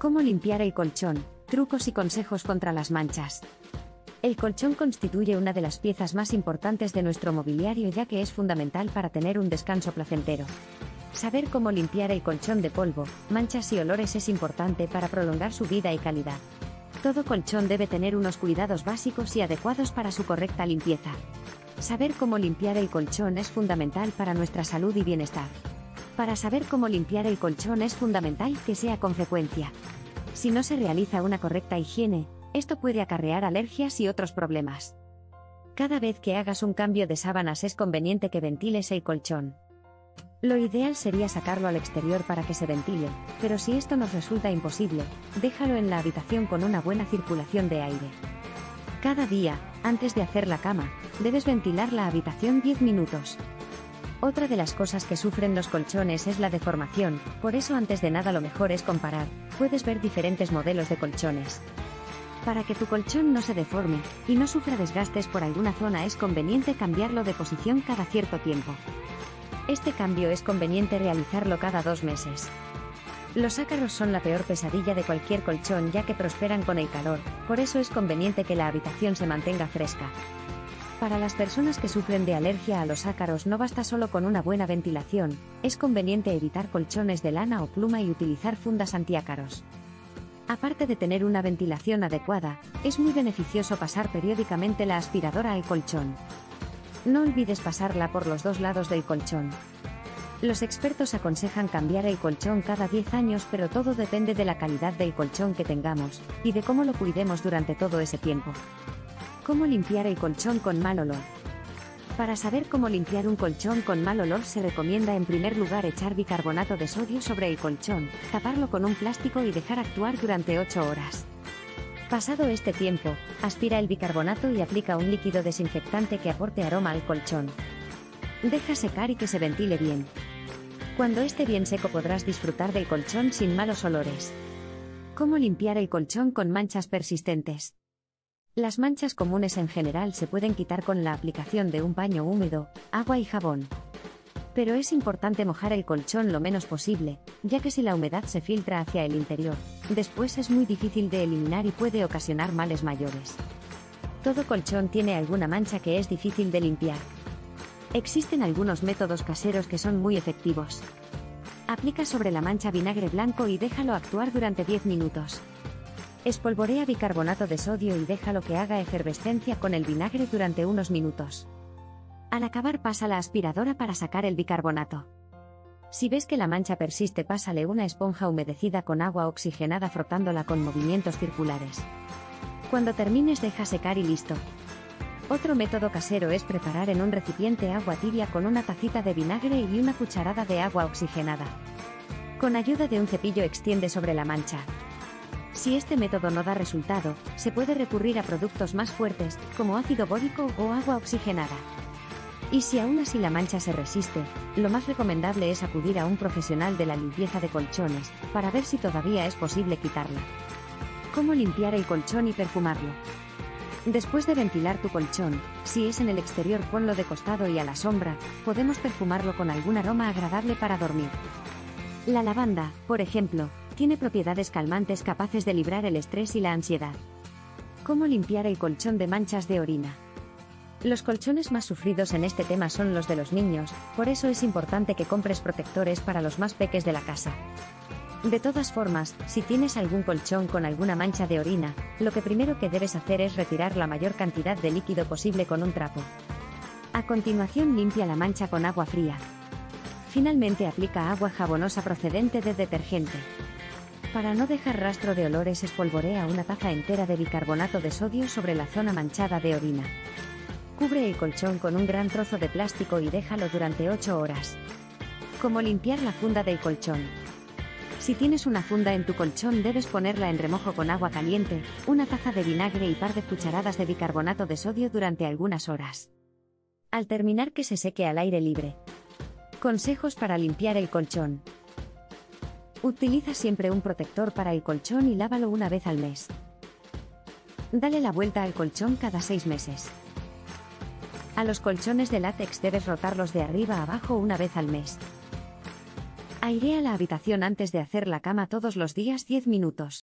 Cómo limpiar el colchón, trucos y consejos contra las manchas. El colchón constituye una de las piezas más importantes de nuestro mobiliario, ya que es fundamental para tener un descanso placentero. Saber cómo limpiar el colchón de polvo, manchas y olores es importante para prolongar su vida y calidad. Todo colchón debe tener unos cuidados básicos y adecuados para su correcta limpieza. Saber cómo limpiar el colchón es fundamental para nuestra salud y bienestar. Para saber cómo limpiar el colchón es fundamental que sea con frecuencia. Si no se realiza una correcta higiene, esto puede acarrear alergias y otros problemas. Cada vez que hagas un cambio de sábanas es conveniente que ventiles el colchón. Lo ideal sería sacarlo al exterior para que se ventile, pero si esto nos resulta imposible, déjalo en la habitación con una buena circulación de aire. Cada día, antes de hacer la cama, debes ventilar la habitación 10 minutos. Otra de las cosas que sufren los colchones es la deformación, por eso antes de nada lo mejor es comparar, puedes ver diferentes modelos de colchones. Para que tu colchón no se deforme y no sufra desgastes por alguna zona es conveniente cambiarlo de posición cada cierto tiempo. Este cambio es conveniente realizarlo cada 2 meses. Los ácaros son la peor pesadilla de cualquier colchón, ya que prosperan con el calor, por eso es conveniente que la habitación se mantenga fresca. Para las personas que sufren de alergia a los ácaros no basta solo con una buena ventilación, es conveniente evitar colchones de lana o pluma y utilizar fundas antiácaros. Aparte de tener una ventilación adecuada, es muy beneficioso pasar periódicamente la aspiradora al colchón. No olvides pasarla por los 2 lados del colchón. Los expertos aconsejan cambiar el colchón cada 10 años, pero todo depende de la calidad del colchón que tengamos y de cómo lo cuidemos durante todo ese tiempo. ¿Cómo limpiar el colchón con mal olor? Para saber cómo limpiar un colchón con mal olor se recomienda en primer lugar echar bicarbonato de sodio sobre el colchón, taparlo con un plástico y dejar actuar durante 8 horas. Pasado este tiempo, aspira el bicarbonato y aplica un líquido desinfectante que aporte aroma al colchón. Deja secar y que se ventile bien. Cuando esté bien seco podrás disfrutar del colchón sin malos olores. ¿Cómo limpiar el colchón con manchas persistentes? Las manchas comunes en general se pueden quitar con la aplicación de un paño húmedo, agua y jabón. Pero es importante mojar el colchón lo menos posible, ya que si la humedad se filtra hacia el interior, después es muy difícil de eliminar y puede ocasionar males mayores. Todo colchón tiene alguna mancha que es difícil de limpiar. Existen algunos métodos caseros que son muy efectivos. Aplica sobre la mancha vinagre blanco y déjalo actuar durante 10 minutos. Espolvorea bicarbonato de sodio y déjalo que haga efervescencia con el vinagre durante unos minutos. Al acabar pasa la aspiradora para sacar el bicarbonato. Si ves que la mancha persiste, pásale una esponja humedecida con agua oxigenada frotándola con movimientos circulares. Cuando termines deja secar y listo. Otro método casero es preparar en un recipiente agua tibia con una tacita de vinagre y una cucharada de agua oxigenada. Con ayuda de un cepillo extiende sobre la mancha. Si este método no da resultado, se puede recurrir a productos más fuertes, como ácido bórico o agua oxigenada. Y si aún así la mancha se resiste, lo más recomendable es acudir a un profesional de la limpieza de colchones, para ver si todavía es posible quitarla. ¿Cómo limpiar el colchón y perfumarlo? Después de ventilar tu colchón, si es en el exterior ponlo de costado y a la sombra, podemos perfumarlo con algún aroma agradable para dormir. La lavanda, por ejemplo, tiene propiedades calmantes capaces de librar el estrés y la ansiedad. ¿Cómo limpiar el colchón de manchas de orina? Los colchones más sufridos en este tema son los de los niños, por eso es importante que compres protectores para los más peques de la casa. De todas formas, si tienes algún colchón con alguna mancha de orina, lo que primero que debes hacer es retirar la mayor cantidad de líquido posible con un trapo. A continuación limpia la mancha con agua fría. Finalmente aplica agua jabonosa procedente de detergente. Para no dejar rastro de olores espolvorea una taza entera de bicarbonato de sodio sobre la zona manchada de orina. Cubre el colchón con un gran trozo de plástico y déjalo durante 8 horas. ¿Cómo limpiar la funda del colchón? Si tienes una funda en tu colchón debes ponerla en remojo con agua caliente, una taza de vinagre y par de cucharadas de bicarbonato de sodio durante algunas horas. Al terminar que se seque al aire libre. Consejos para limpiar el colchón. Utiliza siempre un protector para el colchón y lávalo una vez al mes. Dale la vuelta al colchón cada 6 meses. A los colchones de látex debes rotarlos de arriba a abajo una vez al mes. Airea la habitación antes de hacer la cama todos los días 10 minutos.